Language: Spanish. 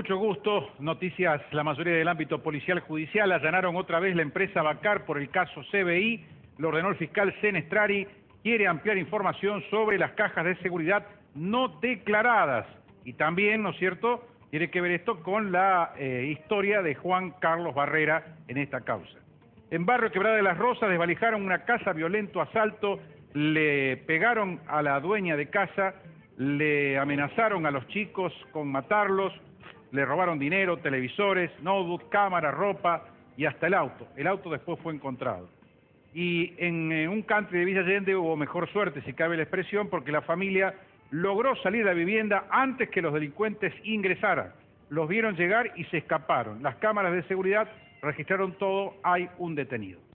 Mucho gusto. Noticias, la mayoría del ámbito policial judicial. Allanaron otra vez la empresa Bacar por el caso CBI. Lo ordenó el fiscal Senestrari. Quiere ampliar información sobre las cajas de seguridad no declaradas. Y también, ¿no es cierto?, tiene que ver esto con la historia de Juan Carlos Barrera en esta causa. En barrio Quebrada de las Rosas desvalijaron una casa, violento asalto, le pegaron a la dueña de casa, le amenazaron a los chicos con matarlos, le robaron dinero, televisores, notebook, cámara, ropa y hasta el auto. El auto después fue encontrado. Y en un country de Villa Allende hubo mejor suerte, si cabe la expresión, porque la familia logró salir de la vivienda antes que los delincuentes ingresaran. Los vieron llegar y se escaparon. Las cámaras de seguridad registraron todo, hay un detenido.